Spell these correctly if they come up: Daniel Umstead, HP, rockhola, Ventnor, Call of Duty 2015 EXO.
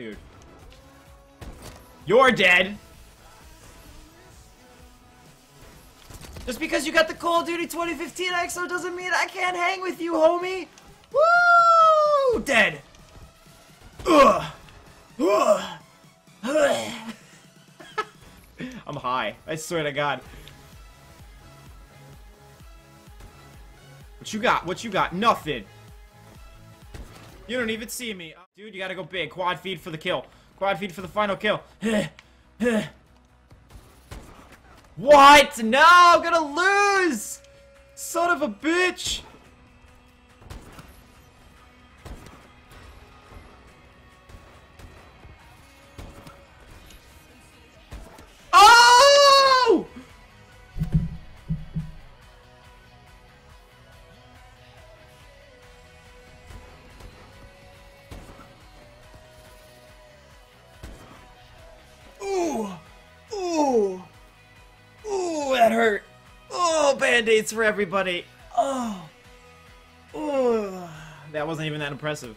Dude. You're dead. Just because you got the Call of Duty 2015 EXO doesn't mean I can't hang with you, homie. Woo! Dead. Ugh. Ugh. Ugh. I'm high. I swear to God. What you got? What you got? Nothing. You don't even see me. Dude, you gotta go big. Quad feed for the kill. Quad feed for the final kill. What? No, I'm gonna lose! Son of a bitch! Oh! Hurt. Oh, band-aids for everybody. Oh, that wasn't even that impressive.